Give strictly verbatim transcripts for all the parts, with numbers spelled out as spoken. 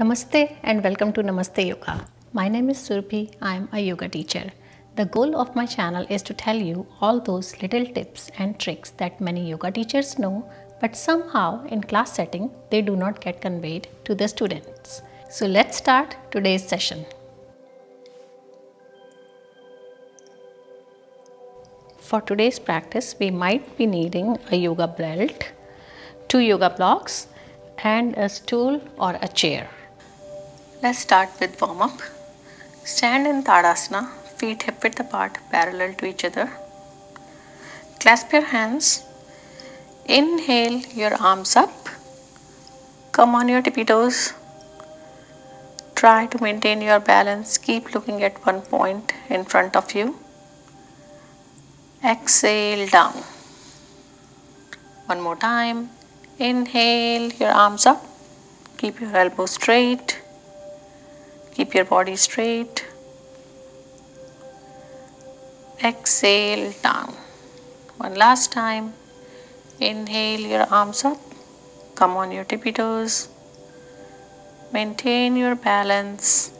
Namaste and welcome to Namaste Yoga. My name is Surbhi. I am a yoga teacher. The goal of my channel is to tell you all those little tips and tricks that many yoga teachers know, but somehow in class setting they do not get conveyed to the students. So let's start today's session. For today's practice, we might be needing a yoga belt, two yoga blocks, and a stool or a chair. Let's start with warm up. Stand in Tadasana, feet hip width apart, parallel to each other. Clasp your hands. Inhale your arms up. Come on your tippy toes. Try to maintain your balance. Keep looking at one point in front of you. Exhale down. One more time. Inhale your arms up. Keep your elbows straight. Keep your body straight. Exhale down. One last time. Inhale your arms up. Come on your tippy toes. Maintain your balance.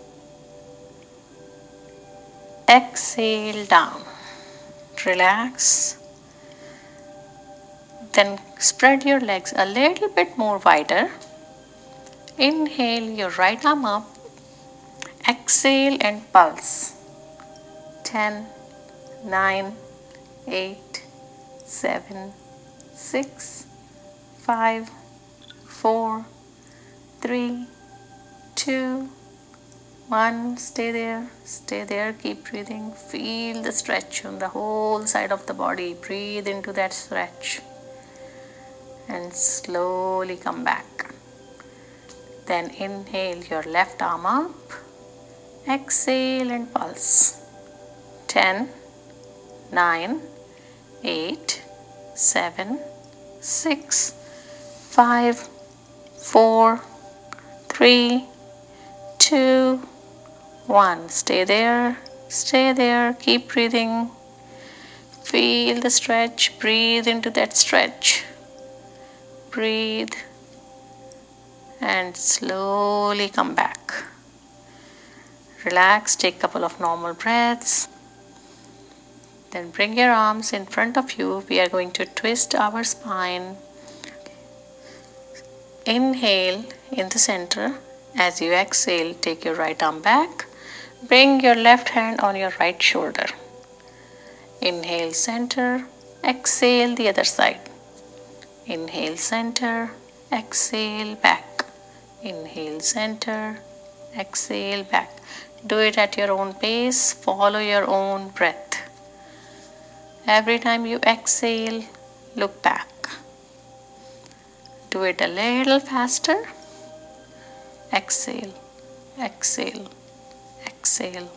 Exhale down. Relax. Then spread your legs a little bit more wider. Inhale your right arm up. Exhale and pulse. ten, nine, eight, seven, six, five, four, three, two, one. Stay there, stay there. Keep breathing. Feel the stretch on the whole side of the body. Breathe into that stretch and slowly come back. Then inhale your left arm up. Exhale and pulse. ten, nine, eight, seven, six, five, four, three, two, one. Stay there, stay there, keep breathing. Feel the stretch, breathe into that stretch. Breathe and slowly come back. Relax, take a couple of normal breaths. Then bring your arms in front of you. We are going to twist our spine. Inhale in the center. As you exhale, take your right arm back. Bring your left hand on your right shoulder. Inhale center, exhale the other side. Inhale center, exhale back. Inhale center, exhale back. Do it at your own pace. Follow your own breath. Every time you exhale, look back. Do it a little faster. Exhale, exhale, exhale.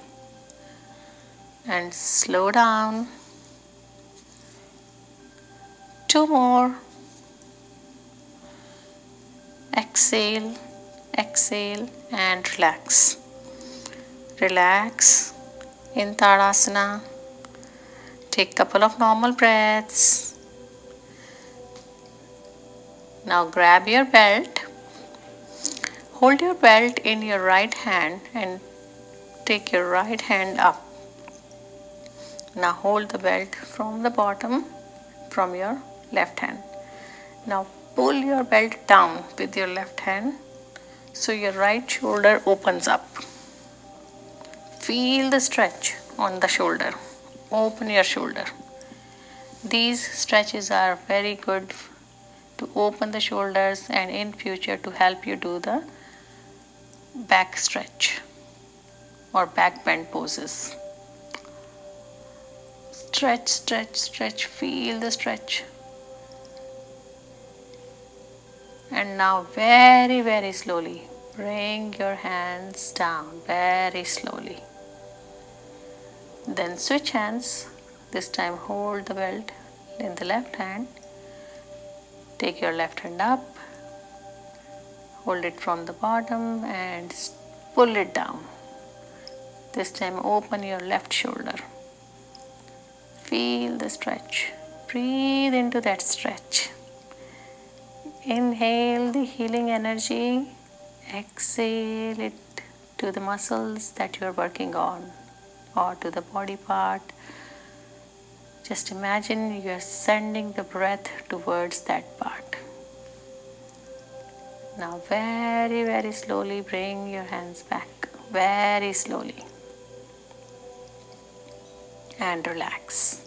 And slow down. Two more. Exhale, exhale, and relax. Relax in Tadasana. Take a couple of normal breaths. Now grab your belt. Hold your belt in your right hand and take your right hand up. Now hold the belt from the bottom from your left hand. Now pull your belt down with your left hand so your right shoulder opens up. Feel the stretch on the shoulder. Open your shoulder. These stretches are very good to open the shoulders and in future to help you do the back stretch or back bend poses. Stretch, stretch, stretch. Feel the stretch. And now very, very slowly, bring your hands down very slowly. Then switch hands. This time hold the belt in the left hand. Take your left hand up. Hold it from the bottom and pull it down. This time open your left shoulder. Feel the stretch. Breathe into that stretch. Inhale the healing energy. Exhale it to the muscles that you are working on or to the body part. Just imagine you are sending the breath towards that part. Now very, very slowly bring your hands back, very slowly, and relax.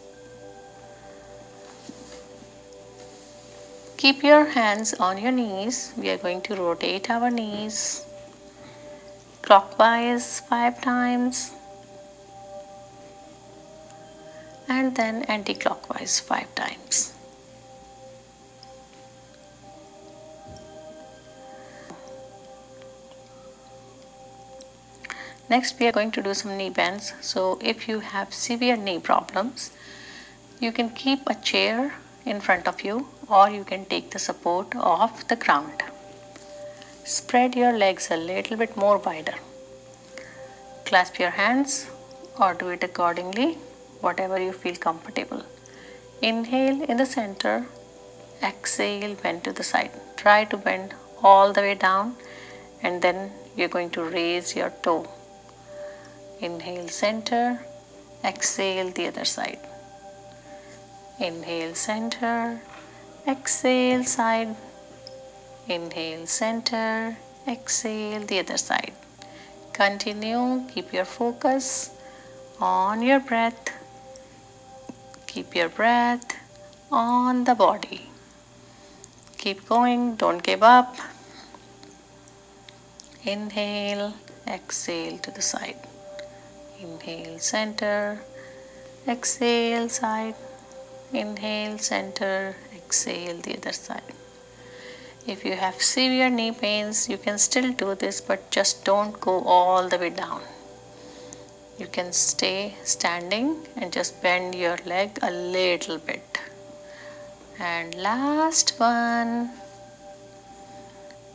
Keep your hands on your knees. We are going to rotate our knees clockwise five times and then anti-clockwise five times. Next, we are going to do some knee bends. So if you have severe knee problems, you can keep a chair in front of you, or you can take the support of the ground. Spread your legs a little bit more wider. Clasp your hands or do it accordingly, whatever you feel comfortable. Inhale in the center, exhale, bend to the side. Try to bend all the way down and then you're going to raise your toe. Inhale center, exhale the other side. Inhale center, exhale side, inhale center, exhale the other side. Continue, keep your focus on your breath, keep your breath on the body. Keep going, don't give up. Inhale, exhale to the side. Inhale center, exhale side, inhale center, exhale the other side. If you have severe knee pains, you can still do this, but just don't go all the way down. You can stay standing and just bend your leg a little bit. And last one.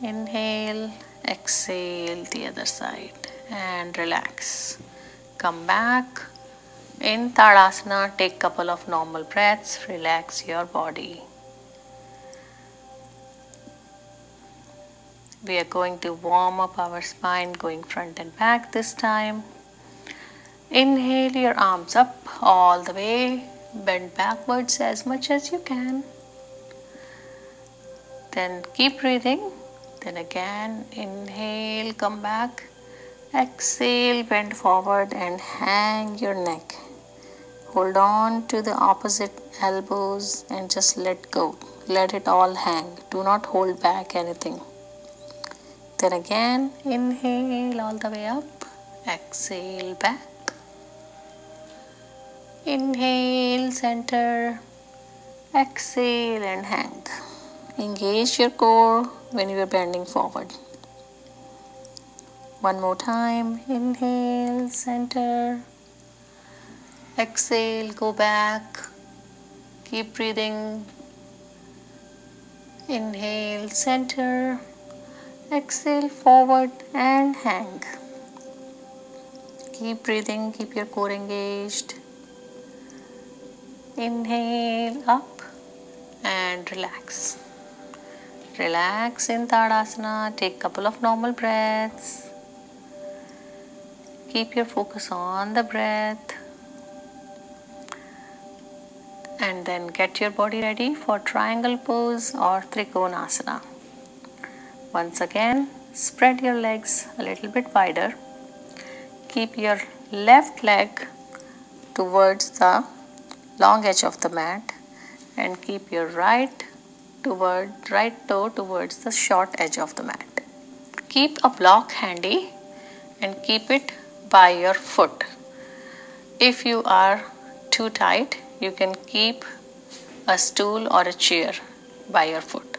Inhale, exhale the other side and relax. Come back. In Tadasana, take a couple of normal breaths, relax your body. We are going to warm up our spine, going front and back this time. Inhale your arms up all the way, bend backwards as much as you can. Then keep breathing, then again inhale, come back, exhale, bend forward and hang your neck. Hold on to the opposite elbows and just let go. Let it all hang. Do not hold back anything. Then again, inhale all the way up. Exhale back. Inhale center. Exhale and hang. Engage your core when you are bending forward. One more time. Inhale center. Exhale, go back, keep breathing. Inhale center, exhale forward and hang. Keep breathing, keep your core engaged. Inhale up and relax. Relax in Tadasana, take a couple of normal breaths. Keep your focus on the breath. And then get your body ready for triangle pose or Trikonasana. Once again, spread your legs a little bit wider. Keep your left leg towards the long edge of the mat and keep your right, toward, right toe towards the short edge of the mat. Keep a block handy and keep it by your foot. If you are too tight, you can keep a stool or a chair by your foot.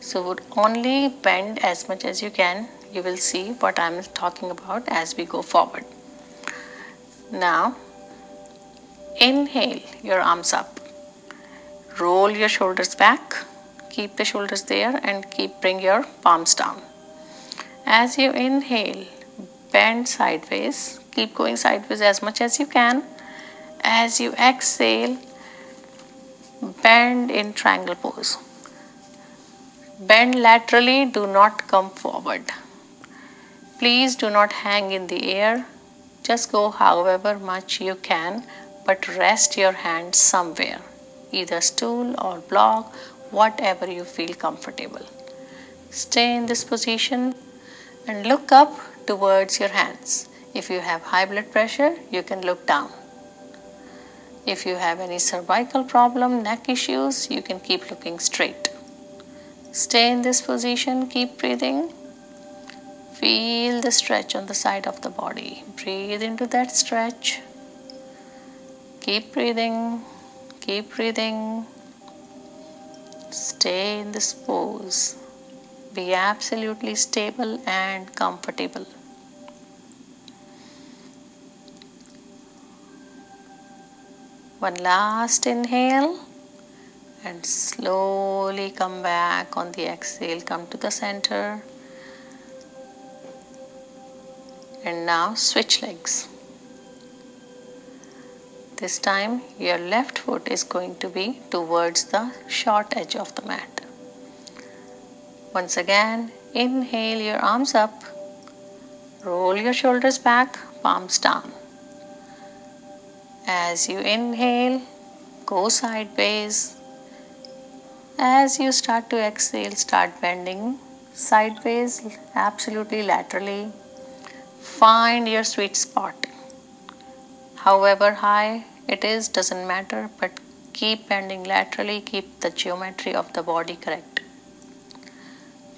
So would only bend as much as you can. You will see what I'm talking about as we go forward. Now, inhale your arms up. Roll your shoulders back. Keep the shoulders there and keep bring your palms down. As you inhale, bend sideways. Keep going sideways as much as you can. As you exhale, bend in triangle pose. Bend laterally, do not come forward. Please do not hang in the air. Just go however much you can, but rest your hands somewhere, either stool or block, whatever you feel comfortable. Stay in this position and look up towards your hands. If you have high blood pressure, you can look down. If you have any cervical problem, neck issues, you can keep looking straight. Stay in this position, keep breathing. Feel the stretch on the side of the body. Breathe into that stretch. Keep breathing, keep breathing. Stay in this pose. Be absolutely stable and comfortable. One last inhale and slowly come back on the exhale. Come to the center. And now switch legs. This time your left foot is going to be towards the short edge of the mat. Once again, inhale your arms up. Roll your shoulders back, palms down. As you inhale, go sideways. As you start to exhale, start bending sideways, absolutely laterally. Find your sweet spot. However high it is, doesn't matter, but keep bending laterally, keep the geometry of the body correct.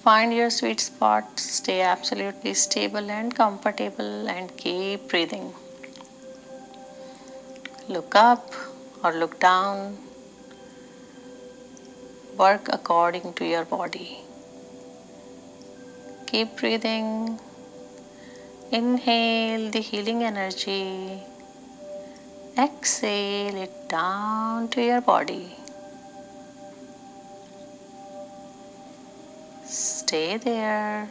Find your sweet spot, stay absolutely stable and comfortable and keep breathing. Look up or look down. Work according to your body. Keep breathing. Inhale the healing energy. Exhale it down to your body. Stay there.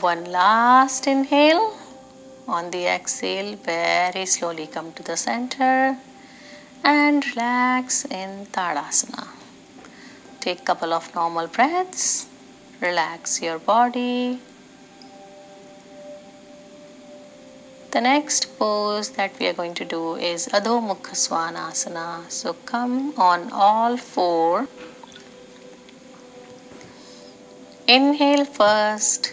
One last inhale. On the exhale, very slowly come to the center and relax in Tadasana. Take a couple of normal breaths. Relax your body. The next pose that we are going to do is Adho Mukha Svanasana. So come on all four. Inhale first.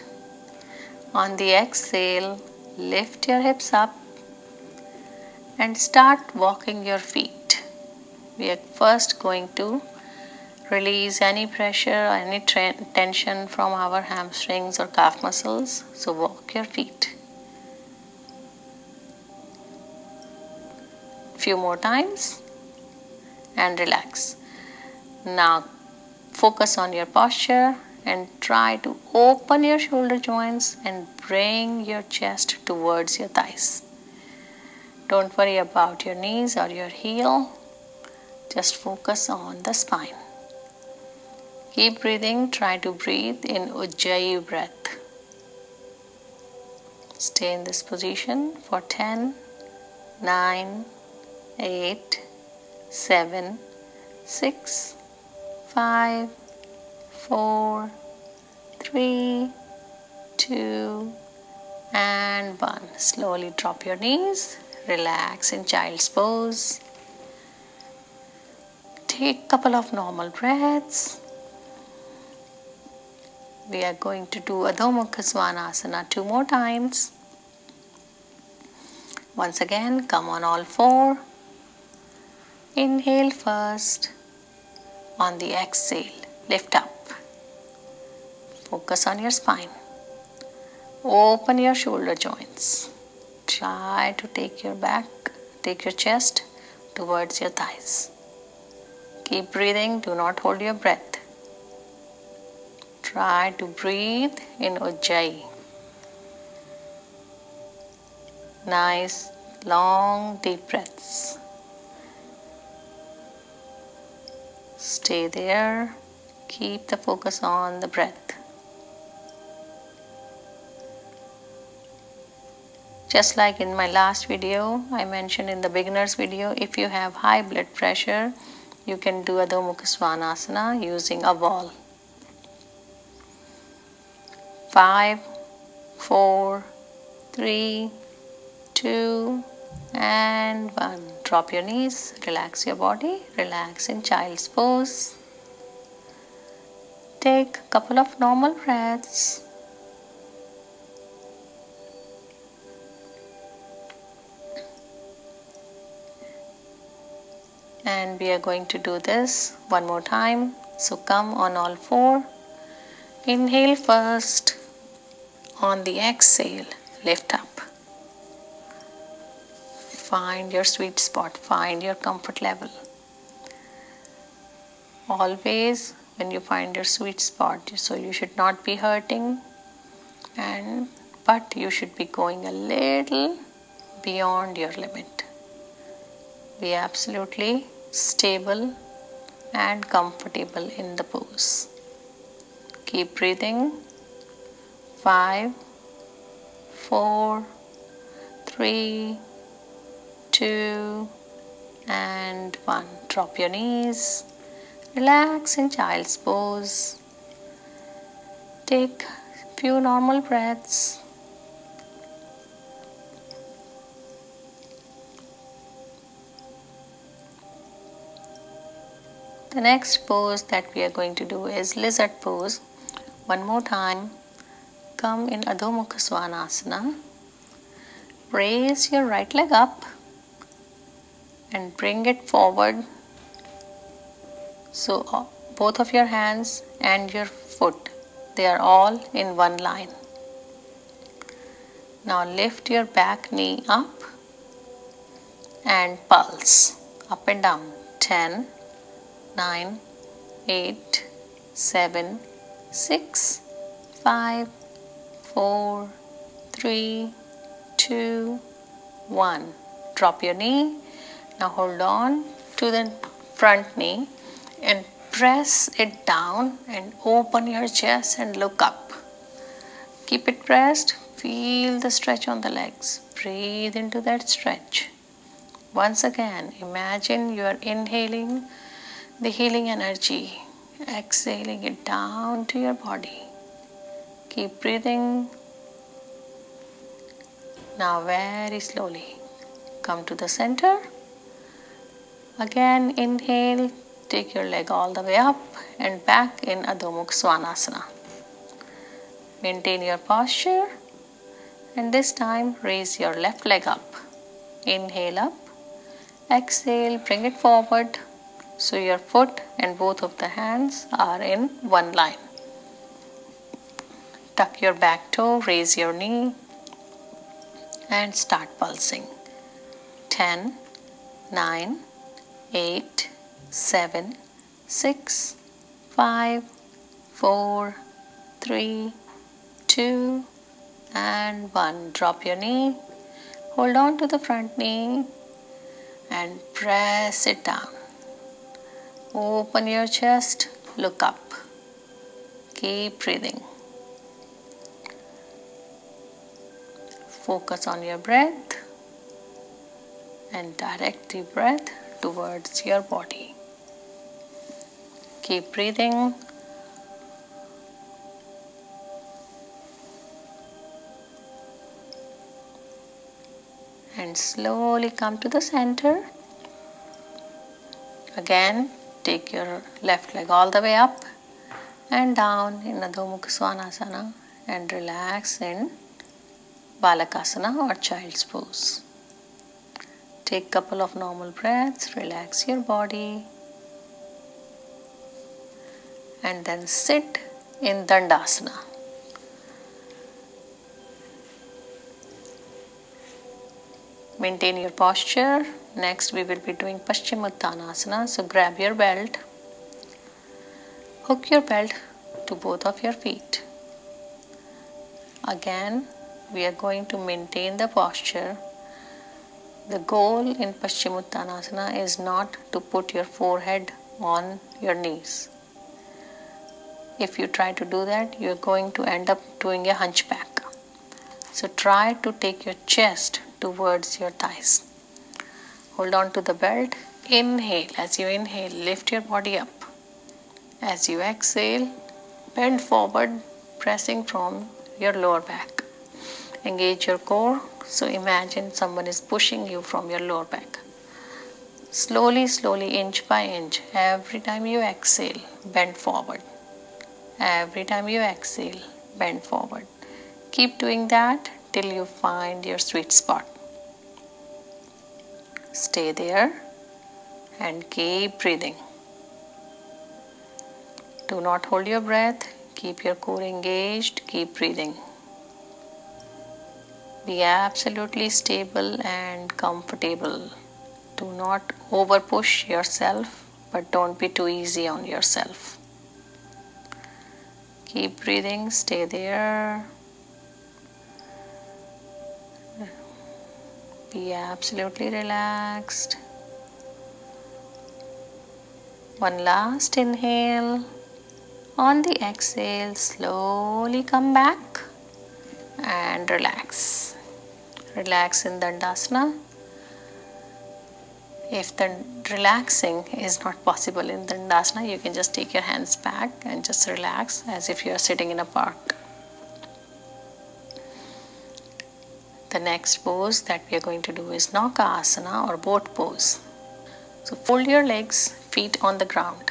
On the exhale, lift your hips up and start walking your feet. We are first going to release any pressure or any tension from our hamstrings or calf muscles. So walk your feet. Few more times and relax. Now focus on your posture. And try to open your shoulder joints and bring your chest towards your thighs. Don't worry about your knees or your heel. Just focus on the spine. Keep breathing. Try to breathe in Ujjayi breath. Stay in this position for ten, nine, eight, seven, six, five, Four, three, two, and one. Slowly drop your knees. Relax in child's pose. Take a couple of normal breaths. We are going to do Adho Mukha Svanasana two more times. Once again, come on all four. Inhale first. On the exhale, lift up. Focus on your spine. Open your shoulder joints. Try to take your back, take your chest towards your thighs. Keep breathing. Do not hold your breath. Try to breathe in Ujjayi. Nice, long, deep breaths. Stay there. Keep the focus on the breath. Just like in my last video, I mentioned in the beginner's video, if you have high blood pressure, you can do Adho Mukha Svanasana using a ball. five, four, three, two, and one. Drop your knees, relax your body, relax in child's pose. Take a couple of normal breaths. And we are going to do this one more time. So come on all four. Inhale first. On the exhale, lift up. Find your sweet spot. Find your comfort level. Always when you find your sweet spot, so you should not be hurting, and but you should be going a little beyond your limit. Be absolutely stable and comfortable in the pose. Keep breathing. Five, four, three, two, and one. Drop your knees. Relax in child's pose. Take few normal breaths. The next pose that we are going to do is lizard pose. One more time. Come in Adho Mukha Svanasana. Raise your right leg up and bring it forward. So both of your hands and your foot, they are all in one line. Now lift your back knee up and pulse up and down. ten. Nine, eight, seven, six, five, four, three, two, one. Drop your knee. Now hold on to the front knee and press it down and open your chest and look up. Keep it pressed. Feel the stretch on the legs. Breathe into that stretch. Once again, imagine you are inhaling the healing energy, exhaling it down to your body. Keep breathing. Now very slowly come to the center. Again inhale, take your leg all the way up and back in Adho Mukha Svanasana. Maintain your posture, and this time raise your left leg up. Inhale up, exhale, bring it forward. So your foot and both of the hands are in one line. Tuck your back toe, raise your knee, and start pulsing. ten, nine, eight, seven, six, five, four, three, two, and one. Drop your knee. Hold on to the front knee and press it down. Open your chest, look up. Keep breathing. Focus on your breath and direct the breath towards your body. Keep breathing. And slowly come to the center. Again, take your left leg all the way up and down in Adho Mukha Svanasana, and relax in Balakasana or child's pose. Take a couple of normal breaths, relax your body, and then sit in Dandasana. Maintain your posture. Next we will be doing Paschimottanasana. So grab your belt. Hook your belt to both of your feet. Again, we are going to maintain the posture. The goal in Paschimottanasana is not to put your forehead on your knees. If you try to do that, you are going to end up doing a hunchback. So try to take your chest towards your thighs. Hold on to the belt. Inhale. As you inhale, lift your body up. As you exhale, bend forward, pressing from your lower back. Engage your core. So imagine someone is pushing you from your lower back. Slowly, slowly, inch by inch, every time you exhale, bend forward. Every time you exhale, bend forward. Keep doing that till you find your sweet spot. Stay there and keep breathing. Do not hold your breath. Keep your core engaged. Keep breathing. Be absolutely stable and comfortable. Do not over push yourself, but don't be too easy on yourself. Keep breathing, stay there. Be absolutely relaxed. One last inhale. On the exhale, slowly come back and relax. Relax in Dandasana. If the relaxing is not possible in Dandasana, you can just take your hands back and just relax as if you are sitting in a park. The next pose that we are going to do is Naukasana or boat pose. So fold your legs, feet on the ground.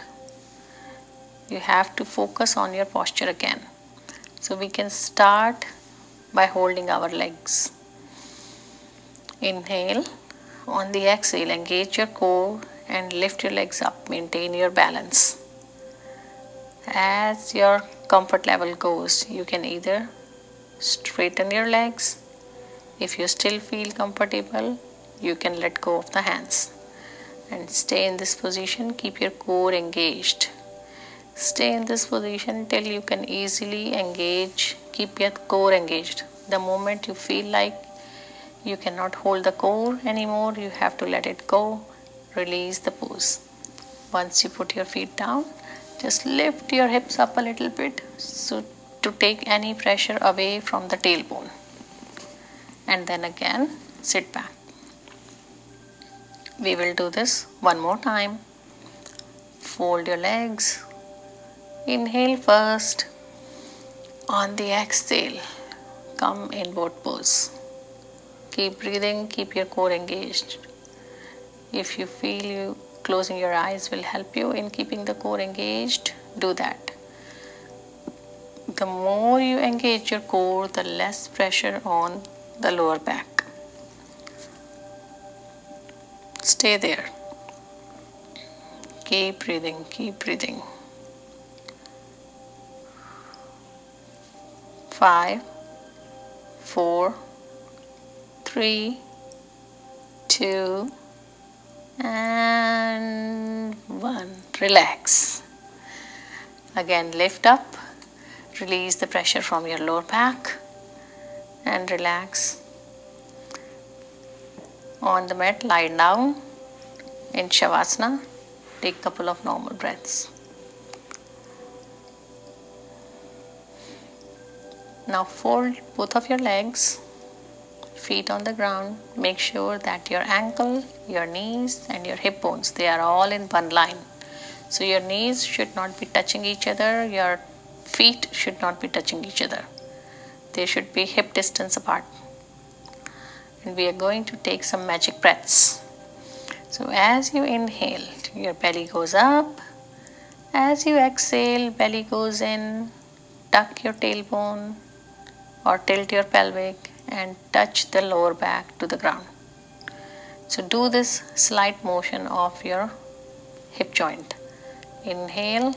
You have to focus on your posture again. So we can start by holding our legs. Inhale. On the exhale, engage your core and lift your legs up. Maintain your balance. As your comfort level goes, you can either straighten your legs. If you still feel comfortable, you can let go of the hands. And stay in this position. Keep your core engaged. Stay in this position till you can easily engage. Keep your core engaged. The moment you feel like you cannot hold the core anymore, you have to let it go. Release the pose. Once you put your feet down, just lift your hips up a little bit so to take any pressure away from the tailbone. And then again, sit back. We will do this one more time. Fold your legs. Inhale first. On the exhale, come in boat pose. Keep breathing, keep your core engaged. If you feel you closing your eyes will help you in keeping the core engaged, do that. The more you engage your core, the less pressure on the lower back. Stay there. Keep breathing, keep breathing. Five, four, Three, two, and one. Relax. Again, lift up, release the pressure from your lower back, and relax. On the mat, lie down in Shavasana. Take a couple of normal breaths. Now fold both of your legs. Feet on the ground. Make sure that your ankle, your knees and your hip bones, they are all in one line. So your knees should not be touching each other, your feet should not be touching each other. They should be hip distance apart. And we are going to take some magic breaths. So as you inhale, your belly goes up. As you exhale, belly goes in. Tuck your tailbone or tilt your pelvic and touch the lower back to the ground. So do this slight motion of your hip joint. Inhale,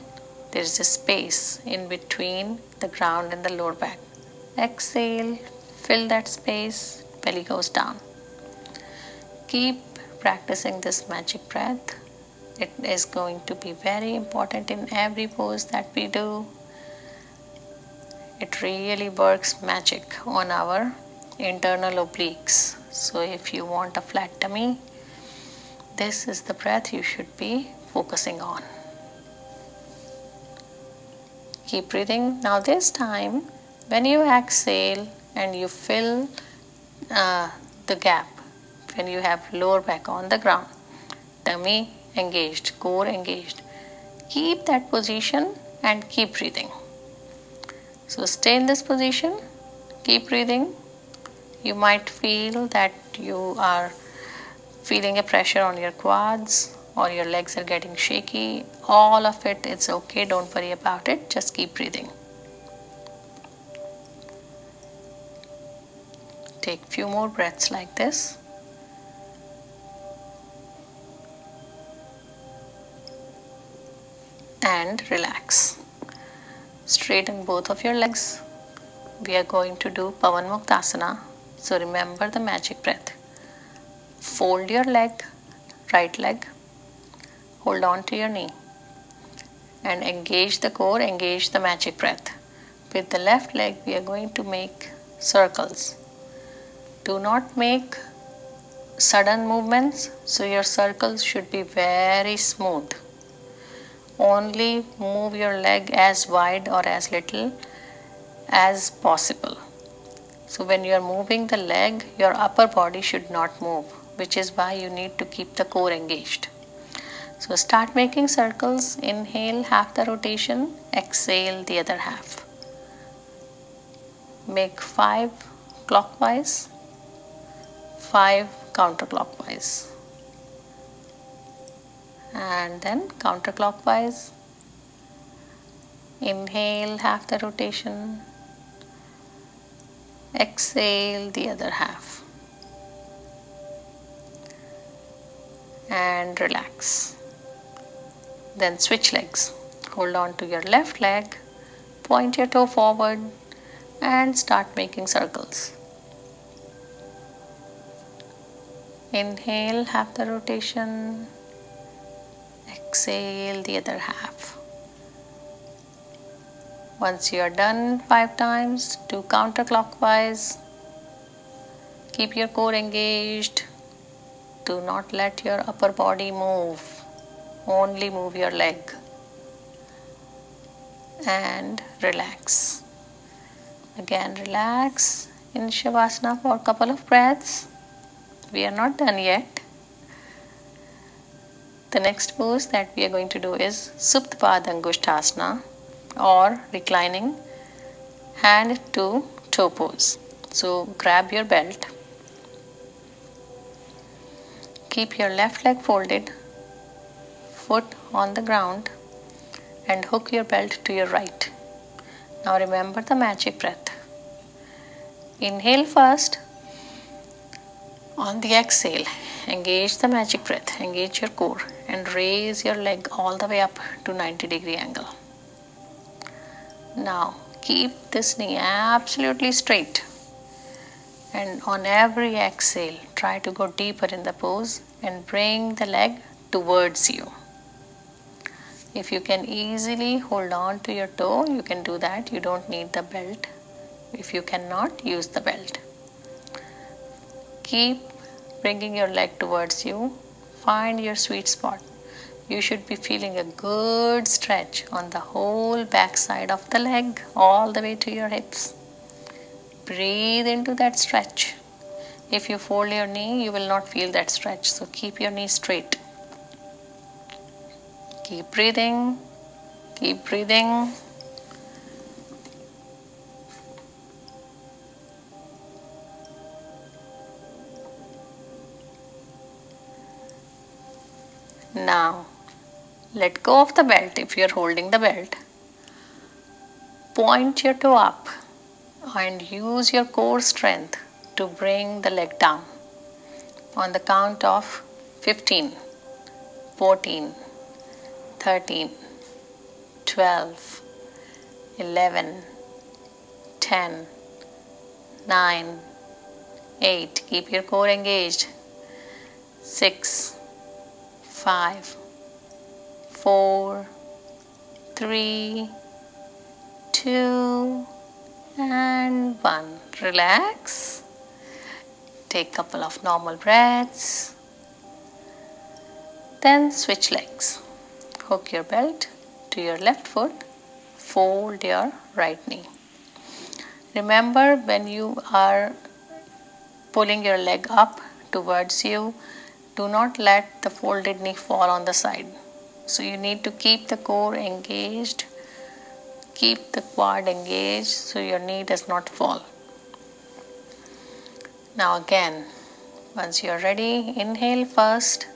there is a space in between the ground and the lower back. Exhale, fill that space, belly goes down. Keep practicing this magic breath. It is going to be very important in every pose that we do. It really works magic on our internal obliques. So if you want a flat tummy, this is the breath you should be focusing on. Keep breathing. Now this time, when you exhale and you fill uh, the gap, when you have lower back on the ground, tummy engaged, core engaged, keep that position and keep breathing. So stay in this position Keep breathing. You might feel that you are feeling a pressure on your quads or your legs are getting shaky. All of it, it's okay. Don't worry about it. Just keep breathing. Take a few more breaths like this. And relax. Straighten both of your legs. We are going to do Pawanmuktasana. So remember the magic breath. Fold your leg, right leg. Hold on to your knee. And engage the core, engage the magic breath. With the left leg, we are going to make circles. Do not make sudden movements, so your circles should be very smooth. Only move your leg as wide or as little as possible. So when you are moving the leg, your upper body should not move, which is why you need to keep the core engaged. So start making circles. Inhale half the rotation, exhale the other half. Make five clockwise, five counterclockwise, and then counterclockwise. Inhale half the rotation, exhale the other half, and relax. Then switch legs. Hold on to your left leg, point your toe forward, and start making circles. Inhale half the rotation, exhale the other half. Once you are done five times, do counterclockwise. Keep your core engaged. Do not let your upper body move. Only move your leg. And relax. Again, relax in Shavasana for a couple of breaths. We are not done yet. The next pose that we are going to do is Supta Padangusthasana, or reclining hand to toe pose. So grab your belt. Keep your left leg folded, foot on the ground, and hook your belt to your right. Now remember the magic breath. Inhale first. On the exhale, engage the magic breath, engage your core, and raise your leg all the way up to ninety degree angle. Now keep this knee absolutely straight, and on every exhale try to go deeper in the pose and bring the leg towards you. If you can easily hold on to your toe, you can do that. You don't need the belt. If you cannot, use the belt. Keep bringing your leg towards you. Find your sweet spot. You should be feeling a good stretch on the whole back side of the leg, all the way to your hips. Breathe into that stretch. If you fold your knee, you will not feel that stretch. So keep your knee straight. Keep breathing, keep breathing. Now, let go of the belt if you're holding the belt. Point your toe up and use your core strength to bring the leg down. On the count of fifteen, fourteen, thirteen, twelve, eleven, ten, nine, eight. Keep your core engaged. six, five, four, three, two, and one. Relax. Take a couple of normal breaths. Then switch legs. Hook your belt to your left foot, fold your right knee. Remember, when you are pulling your leg up towards you, do not let the folded knee fall on the side. So you need to keep the core engaged, keep the quad engaged so your knee does not fall. Now again, once you are ready, inhale first.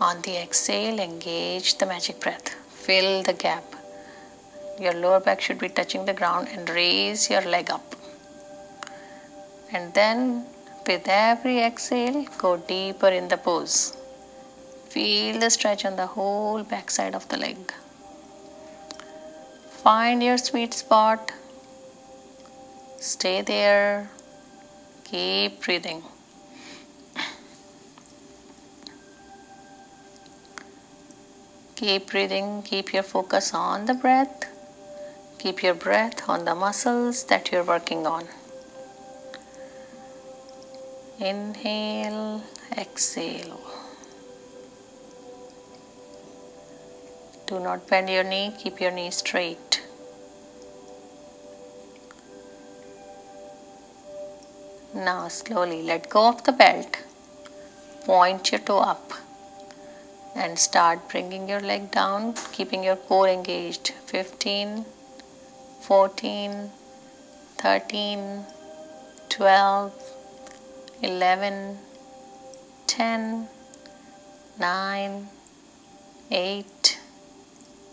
On the exhale, engage the magic breath. Fill the gap. Your lower back should be touching the ground and raise your leg up. And then with every exhale, go deeper in the pose. Feel the stretch on the whole back side of the leg. Find your sweet spot. Stay there. Keep breathing. Keep breathing. Keep your focus on the breath. Keep your breath on the muscles that you're working on. Inhale, exhale. Do not bend your knee. Keep your knee straight. Now slowly let go of the belt. Point your toe up. And start bringing your leg down, keeping your core engaged. fifteen, fourteen, thirteen, twelve, eleven, ten, nine, eight,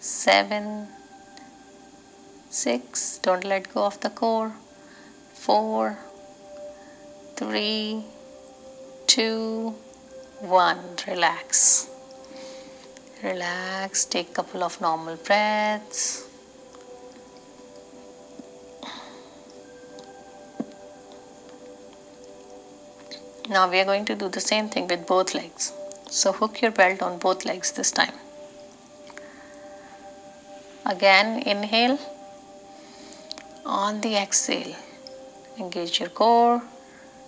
seven, six. Don't let go of the core. four, three, two, one. Relax. Relax, take a couple of normal breaths. Now we are going to do the same thing with both legs. So hook your belt on both legs this time. Again, inhale. On the exhale, engage your core.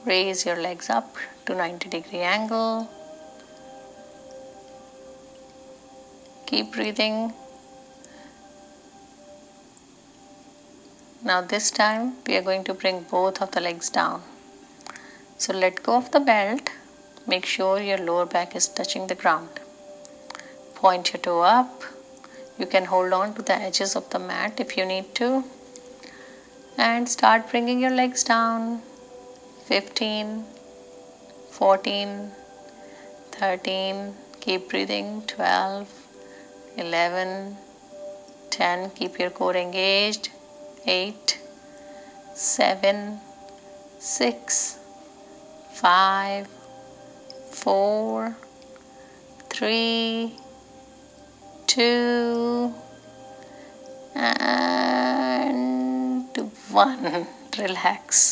Raise your legs up to ninety degree angle. Keep breathing. Now this time we are going to bring both of the legs down. So let go of the belt. Make sure your lower back is touching the ground. Point your toe up. You can hold on to the edges of the mat if you need to. And start bringing your legs down. fifteen, fourteen, thirteen. Keep breathing. twelve, eleven, ten, keep your core engaged, eight, seven, six, five, four, three, two, and one. Relax,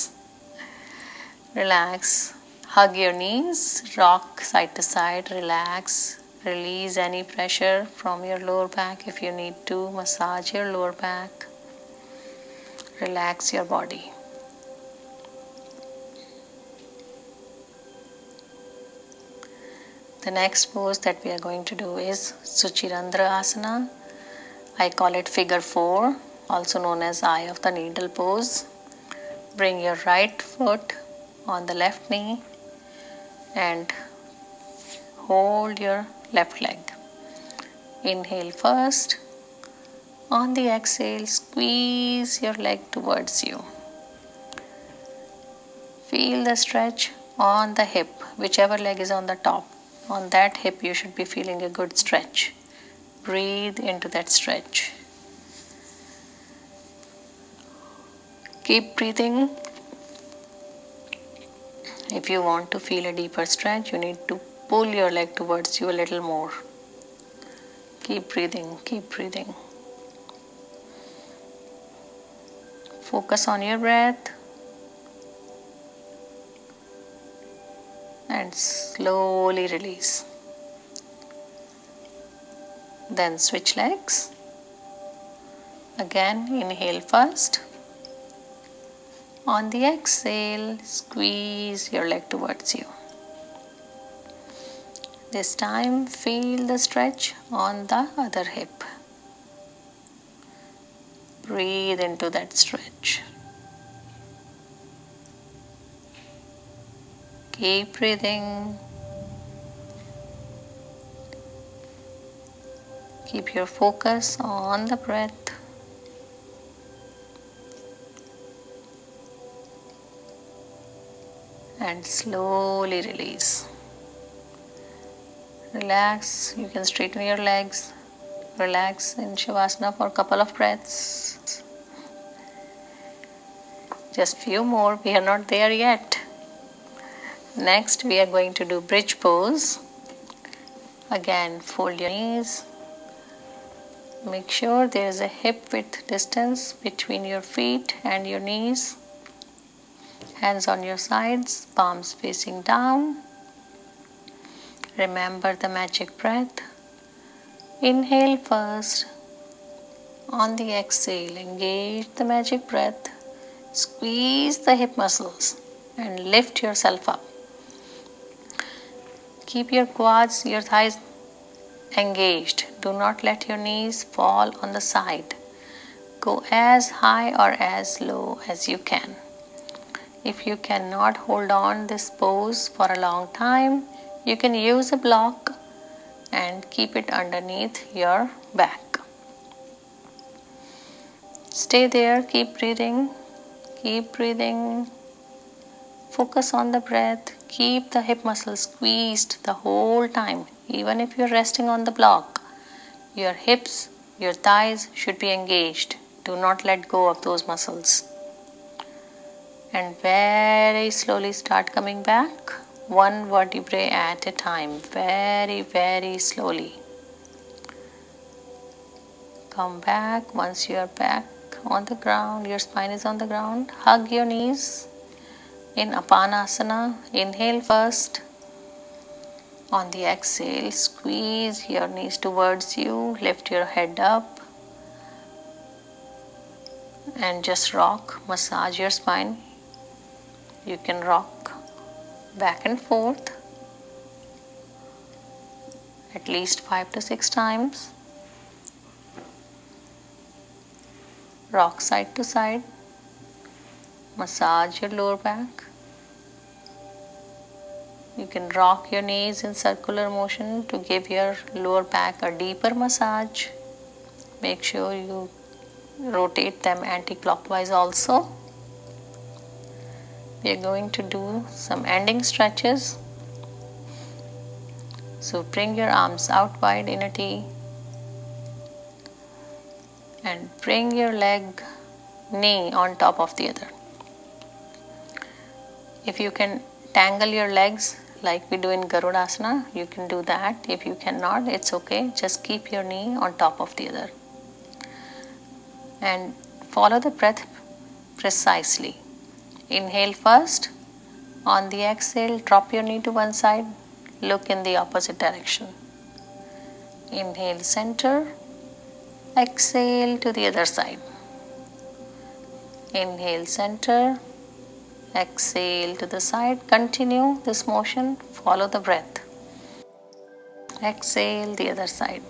relax, hug your knees, rock side to side, relax. Release any pressure from your lower back if you need to. Massage your lower back. Relax your body. The next pose that we are going to do is Suchirandra Asana. I call it figure four, also known as eye of the needle pose. Bring your right foot on the left knee and hold your left leg. Inhale first. On the exhale, squeeze your leg towards you. Feel the stretch on the hip, whichever leg is on the top. On that hip, you should be feeling a good stretch. Breathe into that stretch. Keep breathing. If you want to feel a deeper stretch, you need to pull your leg towards you a little more. Keep breathing, keep breathing. Focus on your breath. And slowly release. Then switch legs. Again, inhale first. On the exhale, squeeze your leg towards you. This time, feel the stretch on the other hip. Breathe into that stretch. Keep breathing. Keep your focus on the breath. and slowly release. Relax, you can straighten your legs, relax in Shavasana for a couple of breaths. Just few more, we are not there yet. Next we are going to do bridge pose. Again, fold your knees. Make sure there is a hip width distance between your feet and your knees. Hands on your sides, palms facing down. Remember the magic breath. Inhale first. On the exhale, engage the magic breath. Squeeze the hip muscles and lift yourself up. Keep your quads, your thighs engaged. Do not let your knees fall on the side. Go as high or as low as you can. If you cannot hold on this pose for a long time, you can use a block and keep it underneath your back. Stay there, keep breathing, keep breathing. Focus on the breath. Keep the hip muscles squeezed the whole time. Even if you're resting on the block, your hips, your thighs should be engaged. Do not let go of those muscles. And very slowly start coming back, one vertebrae at a time. Very, very slowly. Come back. Once you're back on the ground, your spine is on the ground, hug your knees. In Apanasana, inhale first. On the exhale, squeeze your knees towards you, lift your head up and just rock, massage your spine. You can rock back and forth at least five to six times. Rock side to side, massage your lower back. You can rock your knees in circular motion to give your lower back a deeper massage. Make sure you rotate them anti-clockwise also. We are going to do some ending stretches. So bring your arms out wide in a T and bring your leg, knee on top of the other. If you can tangle your legs like we do in Garudasana, you can do that. If you cannot, it's okay. Just keep your knee on top of the other. And follow the breath precisely. Inhale first. On the exhale, drop your knee to one side. Look in the opposite direction. Inhale center. Exhale to the other side. Inhale center. Exhale to the side. Continue this motion. Follow the breath. Exhale the other side.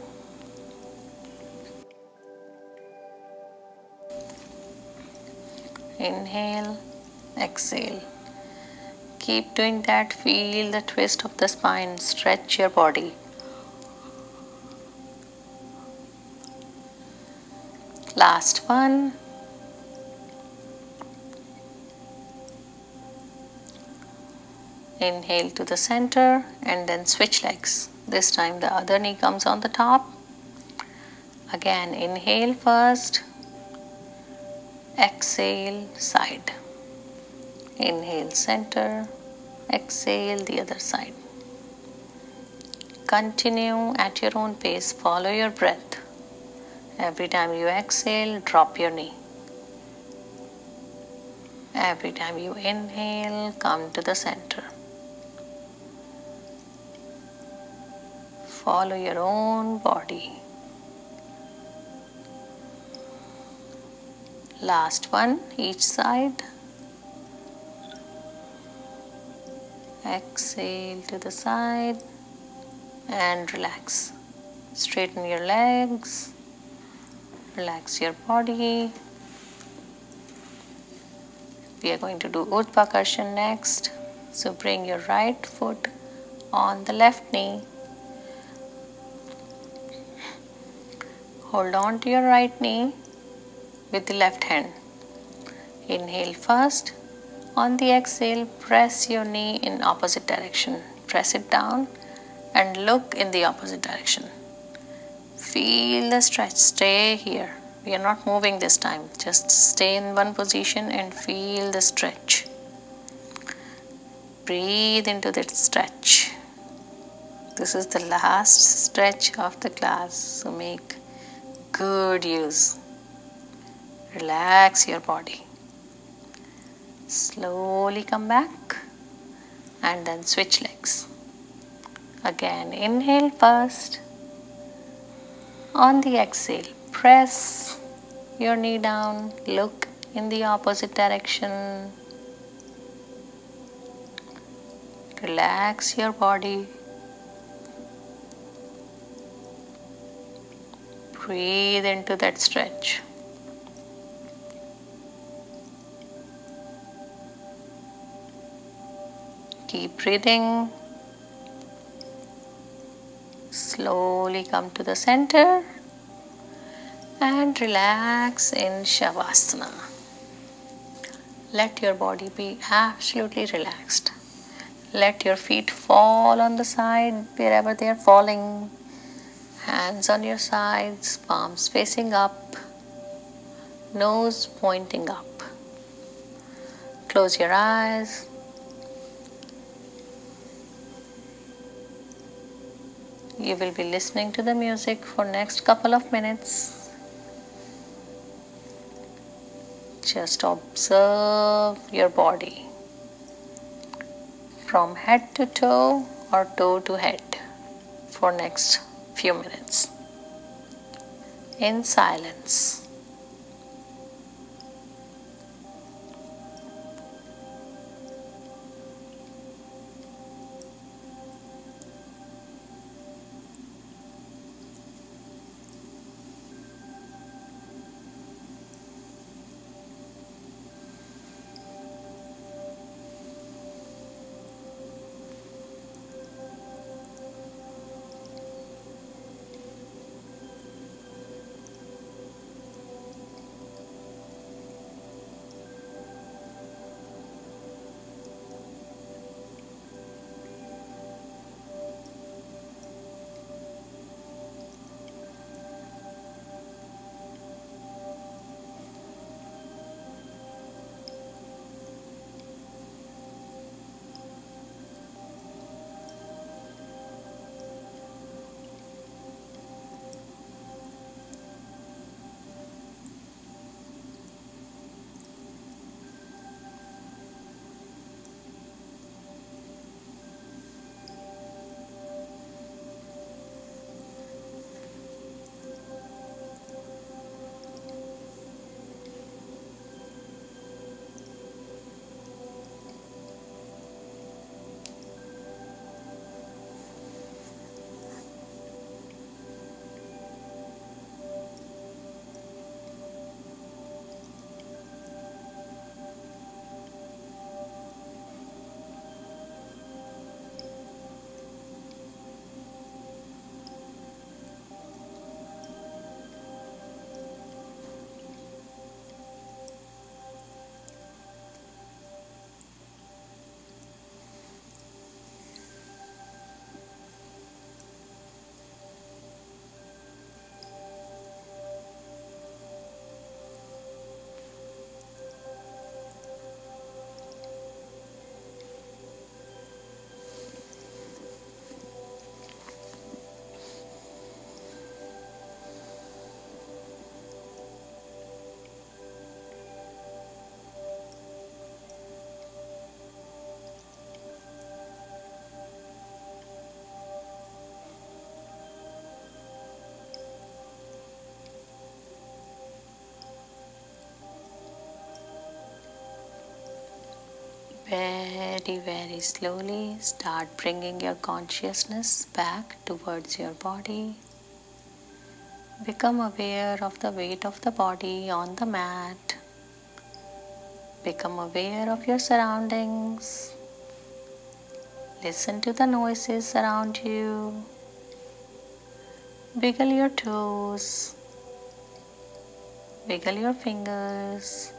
Inhale. Exhale. Keep doing that. Feel the twist of the spine. Stretch your body. Last one. Inhale to the center and then switch legs. This time the other knee comes on the top. Again, inhale first. Exhale, side. Inhale, center. Exhale, the other side. Continue at your own pace. Follow your breath. Every time you exhale, drop your knee. Every time you inhale, come to the center. Follow your own body. Last one, each side. Exhale to the side and relax. Straighten your legs, relax your body. We are going to do Urdhva Karshan next. So bring your right foot on the left knee. Hold on to your right knee with the left hand. Inhale first. On the exhale, press your knee in opposite direction. Press it down and look in the opposite direction. Feel the stretch. Stay here. We are not moving this time. Just stay in one position and feel the stretch. Breathe into that stretch. This is the last stretch of the class, so make good use. Relax your body. Slowly come back and then switch legs. Again, inhale first. On the exhale, press your knee down, look in the opposite direction. Relax your body. Breathe into that stretch. Keep breathing. Slowly come to the center and relax in Shavasana. Let your body be absolutely relaxed. Let your feet fall on the side wherever they are falling. Hands on your sides, palms facing up, nose pointing up. Close your eyes. You will be listening to the music for next couple of minutes. Just observe your body from head to toe or toe to head for next few minutes in silence. Very, very slowly start bringing your consciousness back towards your body. Become aware of the weight of the body on the mat. Become aware of your surroundings. Listen to the noises around you. Wiggle your toes. Wiggle your fingers.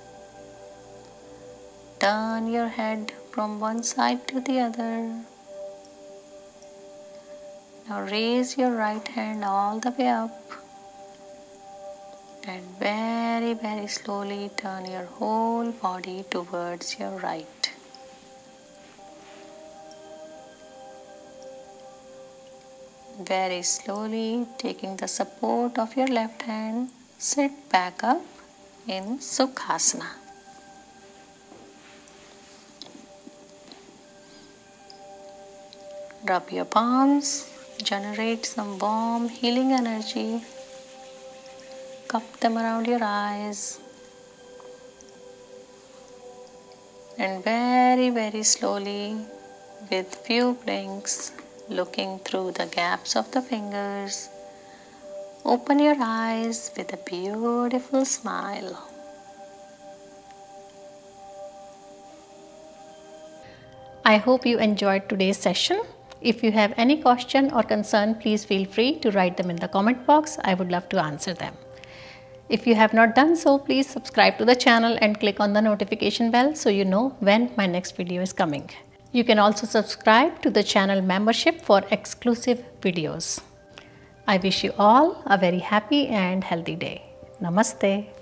turn your head from one side to the other. Now raise your right hand all the way up and very very slowly turn your whole body towards your right. Very slowly, taking the support of your left hand, sit back up in Sukhasana. Rub your palms, generate some warm healing energy, cup them around your eyes, and very very slowly, with few blinks, looking through the gaps of the fingers, open your eyes with a beautiful smile. I hope you enjoyed today's session. If you have any question or concern, please feel free to write them in the comment box. I would love to answer them. If you have not done so, please subscribe to the channel and click on the notification bell so you know when my next video is coming. You can also subscribe to the channel membership for exclusive videos. I wish you all a very happy and healthy day. Namaste.